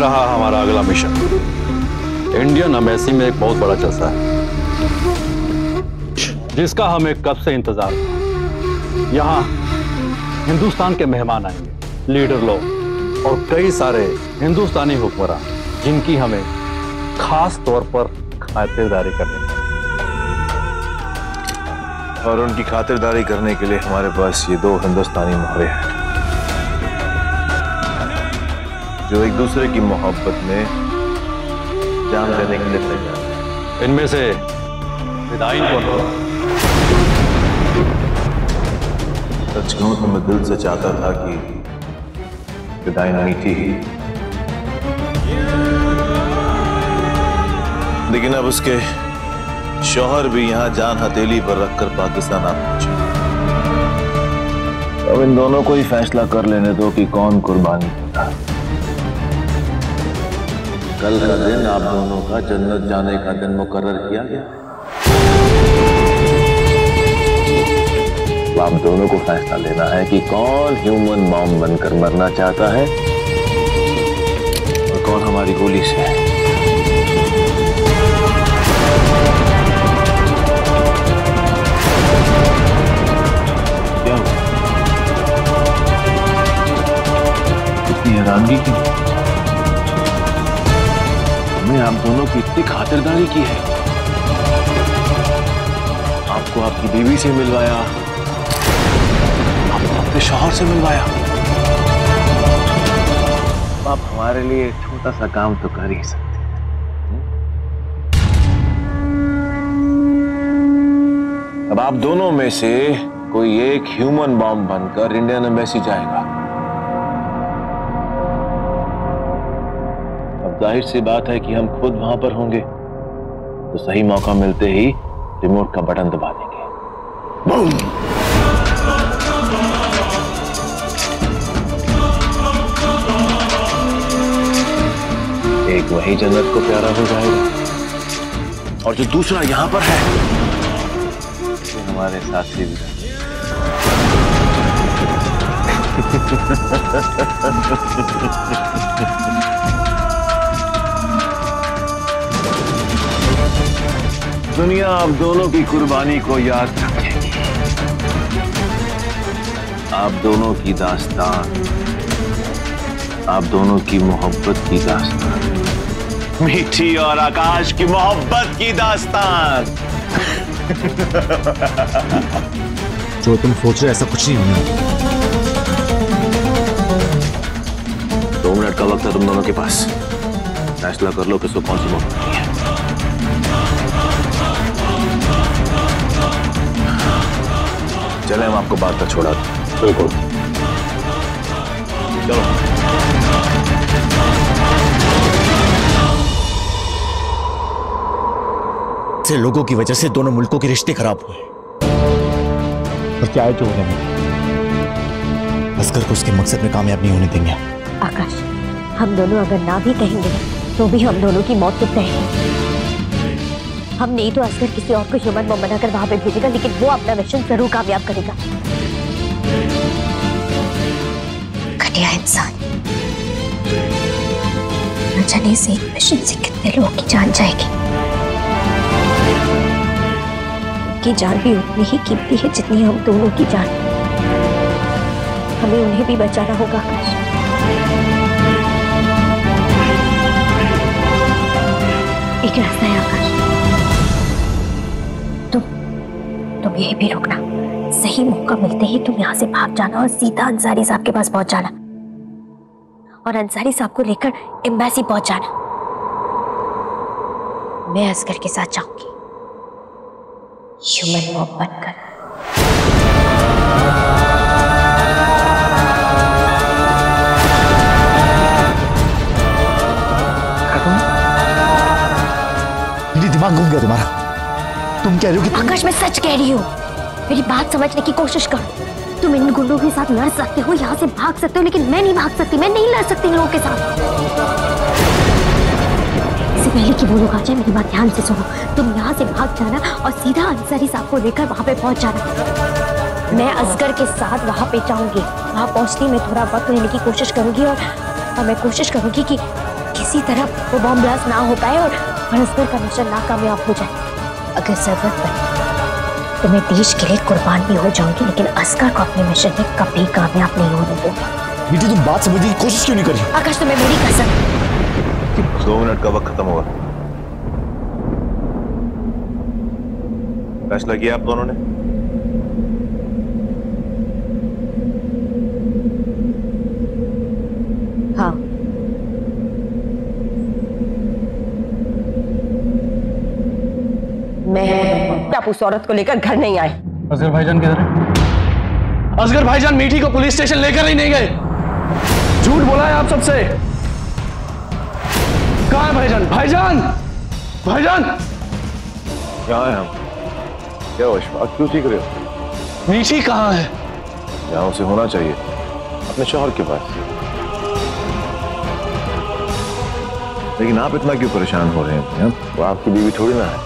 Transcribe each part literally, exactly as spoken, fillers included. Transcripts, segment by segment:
रहा हमारा अगला मिशन। इंडियन एम्बेसी में एक बहुत बड़ा जलसा है जिसका हमें कब से इंतजार। यहाँ हिंदुस्तान के मेहमान आएंगे, लीडर लोग और कई सारे हिंदुस्तानी हुक्मरान जिनकी हमें खास तौर पर खातिरदारी करनी है। और उनकी खातिरदारी करने के लिए हमारे पास ये दो हिंदुस्तानी मुहावरे हैं जो एक दूसरे की मोहब्बत में जान देने के लिए तैयार हैं। इनमें से विदाई कौन हो? सच कहूं तो मैं दिल से चाहता था कि विदाई मीठी ही, लेकिन अब उसके शोहर भी यहाँ जान हथेली पर रखकर पाकिस्तान आ पहुंचे। अब इन दोनों को ही फैसला कर लेने दो कि कौन कुर्बानी देता। कल का दिन आप दोनों का जन्नत जाने का दिन मुकर्रर किया गया। आप दोनों को फैसला लेना है कि कौन ह्यूमन बॉम्ब बनकर मरना चाहता है और कौन हमारी गोली से है। हैरानगी की हमने आप दोनों की इतनी खातिरदारी की है। आपको आपकी बीवी से मिलवाया, आपको अपने शौहर से मिलवाया। आप हमारे लिए छोटा सा काम तो कर ही सकते। अब आप दोनों में से कोई एक ह्यूमन बॉम्ब बनकर इंडियन एम्बेसी जाएगा। जाहिर सी बात है कि हम खुद वहां पर होंगे तो सही मौका मिलते ही रिमोट का बटन दबा देंगे। बूम! एक वही जन्नत को प्यारा हो जाएगा और जो दूसरा यहां पर है तो हमारे साथी भी है। दुनिया आप दोनों की कुर्बानी को याद रखेगी। आप दोनों की दास्तान, आप दोनों की मोहब्बत की दास्तान, मीठी और आकाश की मोहब्बत की दास्तान। जो तुम सोच रहे ऐसा कुछ नहीं होना। दो मिनट का वक्त है तुम दोनों के पास, फैसला कर लो किसको कौन सी मौत है। चले हम आपको बात का छोड़ा। बिल्कुल चलो। से लोगों की वजह से दोनों मुल्कों के रिश्ते खराब हुए और क्या है जो होने में। असगर को उसके मकसद में कामयाब नहीं होने देंगे। आकाश, हम दोनों अगर ना भी कहेंगे तो भी हम दोनों की मौत तो तय है। हम नहीं तो असगर किसी और को ह्यूमन बम बनाकर वहां पे भेजेगा, लेकिन वो अपना मिशन जरूर कामयाब करेगा। घटिया इंसान, न जाने से एक मिशन से कितने लोगों की जान जाएगी। उनकी जान भी उतनी ही कीमती है जितनी हम दोनों की जान। हमें उन्हें भी बचाना होगा। एक रास्ता है आकाश, तुम यही भी रुकना। सही मौका मिलते ही तुम यहाँ से भाग जाना और सीधा अंसारी साहब के पास पहुंच जाना और अंसारी साहब को लेकर एम्बेसी पहुंच जाना। मैं असगर के साथ जाऊंगी, ह्यूमन बॉम्ब बनकर। दिमाग घूम गया तुम्हारा। तुम कह रही हो कि तुम... आकाश, मैं सच कह रही हूँ। मेरी बात समझने की कोशिश करो। तुम इन गुंडों के साथ लड़ सकते हो, यहाँ से भाग सकते हो, लेकिन मैं नहीं भाग सकती। मैं नहीं लड़ सकती इन लोगों के साथ। इससे पहले कि वो लोग आ जाए, मेरी बात ध्यान से सुनो। तुम यहाँ से भाग जाना और सीधा अंसारी साहब को लेकर वहाँ पे पहुँच जाना। मैं असगर के साथ वहाँ पे जाऊँगी। वहाँ पहुँचने में थोड़ा वक्त लेने की कोशिश करूँगी और मैं कोशिश करूँगी कि किसी तरह वो बॉम्ब ब्लास्ट ना हो पाए और असगर का मिशन नाकामयाब हो जाए। अगर जरूरत पड़े तो मैं देश के लिए कुर्बान भी हो जाऊंगी, लेकिन असगर को अपने मिशन में कभी कामयाब नहीं होने दूंगी। मीठी, तुम बात समझने की कोशिश क्यों नहीं कर रही? आकाश, तुम्हें मेरी कसम। दो मिनट का वक्त खत्म होगा। फैसला किया आप दोनों ने? हाँ। मैं आप उस औरत को लेकर घर नहीं आए। असगर भाईजान किधर है? असगर भाईजान मीठी को पुलिस स्टेशन लेकर ही नहीं गए। झूठ बोला है आप सबसे। कहाँ है भाईजान? भाईजान, भाईजान कहाँ है? हम क्या विश्वास क्यों ठीक रहे हो? मीठी कहाँ है? यहाँ उसे होना चाहिए, अपने शोहर के पास। लेकिन आप इतना क्यों परेशान हो रहे हैं? वो आपकी बीवी थोड़ी ना है।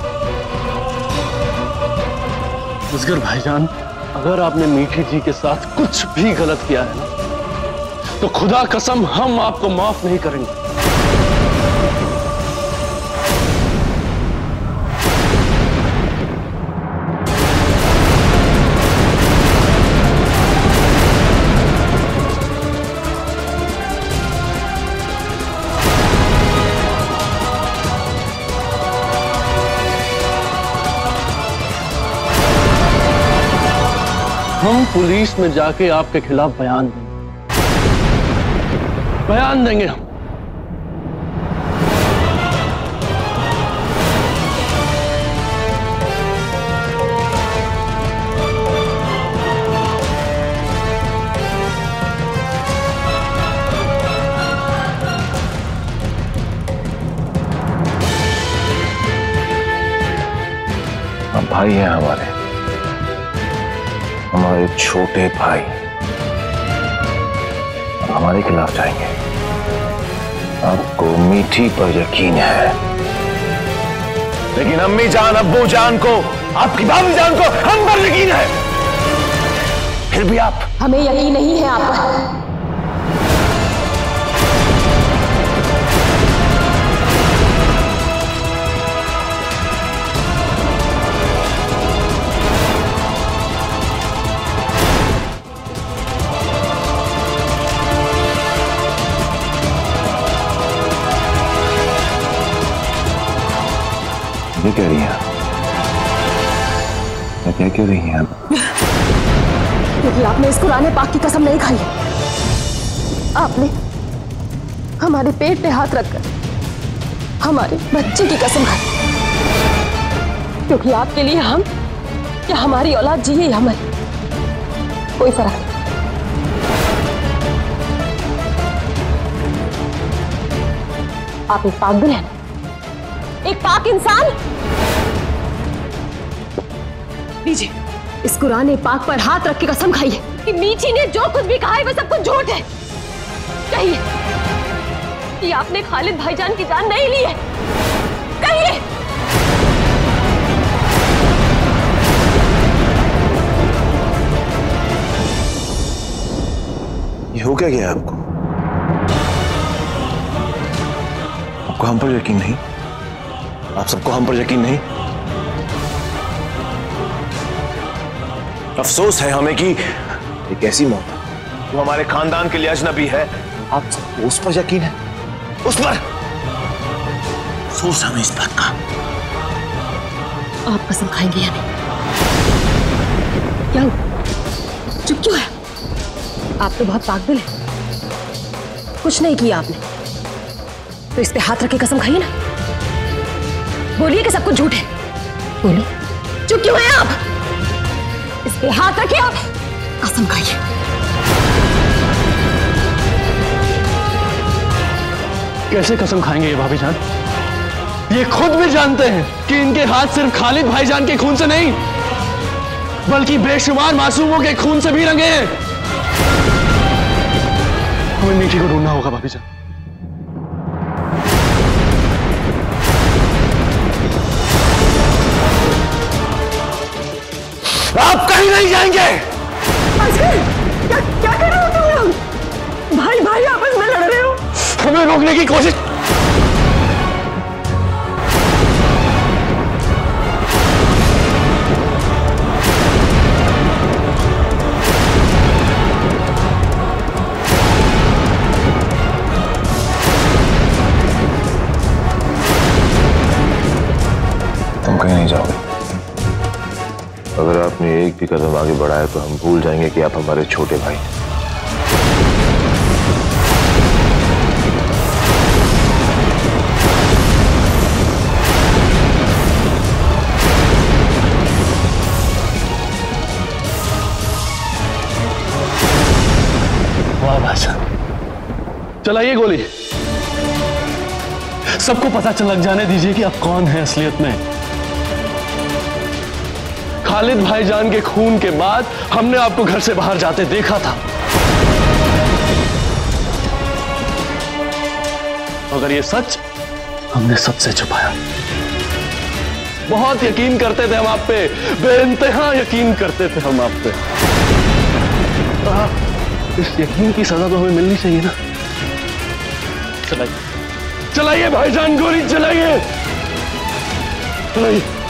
असगर भाईजान, अगर आपने मीठी जी के साथ कुछ भी गलत किया है ना, तो खुदा कसम हम आपको माफ नहीं करेंगे। हम पुलिस में जाके आपके खिलाफ बयान देंगे, बयान देंगे हम। अब भाई है हमारे, हमारे छोटे भाई, हमारे खिलाफ जाएंगे। आपको मीठी पर यकीन है, लेकिन अम्मी जान, अब्बू जान को, आपकी भाभी जान को हम पर यकीन है। फिर भी आप, हमें यकीन नहीं है आप पर। ये कह रही है क्या? क्या कह रही हैं आप? क्योंकि आपने इस कुरान पाक की कसम नहीं खाई है। आपने हमारे पेट पे हाथ रखकर हमारे बच्चे की कसम खाई, क्योंकि आपके लिए हम या हमारी औलाद जिए या मरे कोई फर्क नहीं। आप एक पागल हैं, एक पाक इंसान। लीजिए, इस कुरान पाक पर हाथ रख के कसम खाइए कि मीठी ने जो कुछ भी कहा है वह सब कुछ झूठ है। कहिए कि आपने खालिद भाईजान की जान नहीं ली है। कहिए। ये हो क्या गया आपको? आपको हम पर यकीन नहीं? आप सबको हम पर यकीन नहीं? अफसोस है हमें कि एक ऐसी मौत जो हमारे खानदान के लिए अजनबी है, आप सबको उस पर यकीन है? उस पर अफसोस हमें इस बात का। आप कसम खाएंगे या नहीं? क्या चुप क्यों है? आप तो बहुत पागल है। कुछ नहीं किया आपने, तो इस पे हाथ रख के कसम खाइए ना। बोलिए कि सब कुछ झूठ है। बोलिए। चुप क्यों हैं आप? इस पे हाथ रखिए आप, कसम खाइए। कैसे कसम खाएंगे ये भाभी जान? ये खुद भी जानते हैं कि इनके हाथ सिर्फ खालिद भाईजान के खून से नहीं, बल्कि बेशुमार मासूमों के खून से भी रंगे हैं। हमें मीठी को ढूंढना होगा भाभी जान। आप कहीं नहीं जाएंगे। असगर, क्या क्या कर रहे हो तुम लोग? भाई भाई आपस में लड़ रहे हो। हमें रोकने की कोशिश तुम कहीं नहीं जाओगे। अगर आपने एक भी कदम आगे बढ़ाया तो हम भूल जाएंगे कि आप हमारे छोटे भाई हैं। चलाइए गोली, सबको पता चल जाने दीजिए कि आप कौन हैं असलियत में। खालिद भाईजान के खून के बाद हमने आपको घर से बाहर जाते देखा था। अगर ये सच हमने सबसे छुपाया, बहुत यकीन करते थे हम आप पे, बेइंतहा यकीन करते थे हम आप पे। इस यकीन की सजा तो हमें मिलनी चाहिए ना। चलाइए चलाइए भाईजान गोली, चलाइए चलाइए।